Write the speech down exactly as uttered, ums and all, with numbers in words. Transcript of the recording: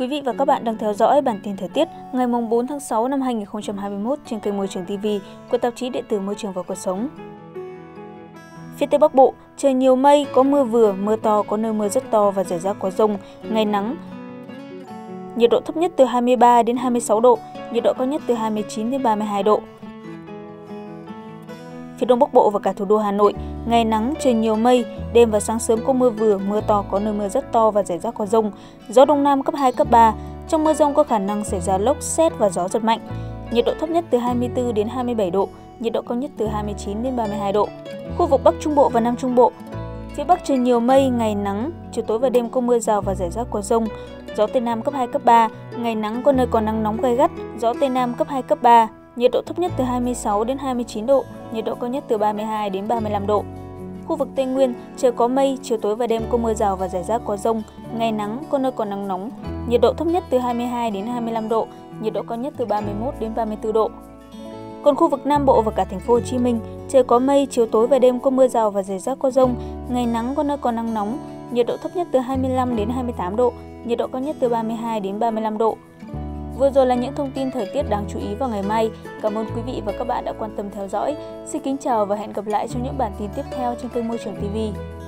Quý vị và các bạn đang theo dõi bản tin thời tiết ngày bốn tháng sáu năm hai nghìn không trăm hai mươi mốt trên kênh Môi Trường ti vi của tạp chí điện tử Môi Trường và Cuộc Sống. Phía Tây Bắc Bộ, trời nhiều mây, có mưa vừa, mưa to, có nơi mưa rất to và rải rác có dông, ngày nắng. Nhiệt độ thấp nhất từ hai mươi ba đến hai mươi sáu độ, nhiệt độ cao nhất từ hai mươi chín đến ba mươi hai độ. Phía Đông Bắc Bộ và cả thủ đô Hà Nội, ngày nắng, trời nhiều mây, đêm và sáng sớm có mưa vừa, mưa to, có nơi mưa rất to và rải rác có dông, gió Đông Nam cấp hai, cấp ba. Trong mưa dông có khả năng xảy ra lốc, sét và gió giật mạnh. Nhiệt độ thấp nhất từ hai mươi bốn đến hai mươi bảy độ, nhiệt độ cao nhất từ hai mươi chín đến ba mươi hai độ. Khu vực Bắc Trung Bộ và Nam Trung Bộ, phía Bắc trời nhiều mây, ngày nắng, chiều tối và đêm có mưa rào và rải rác có dông, gió Tây Nam cấp hai, cấp ba, ngày nắng có nơi có nắng nóng gay gắt, gió Tây Nam cấp hai, cấp ba, nhiệt độ thấp nhất từ hai mươi sáu đến hai mươi chín độ, nhiệt độ cao nhất từ ba mươi hai đến ba mươi lăm độ. Khu vực Tây Nguyên, trời có mây, chiều tối và đêm có mưa rào và rải rác có dông, ngày nắng, có nơi có nắng nóng, nhiệt độ thấp nhất từ hai mươi hai đến hai mươi lăm độ, nhiệt độ cao nhất từ ba mươi mốt đến ba mươi tư độ. Còn khu vực Nam Bộ và cả thành phố Hồ Chí Minh, trời có mây, chiều tối và đêm có mưa rào và rải rác có dông, ngày nắng, có nơi có nắng nóng, nhiệt độ thấp nhất từ hai mươi lăm đến hai mươi tám độ, nhiệt độ cao nhất từ ba mươi hai đến ba mươi lăm độ. Vừa rồi là những thông tin thời tiết đáng chú ý vào ngày mai. Cảm ơn quý vị và các bạn đã quan tâm theo dõi. Xin kính chào và hẹn gặp lại trong những bản tin tiếp theo trên kênh Môi Trường ti vi.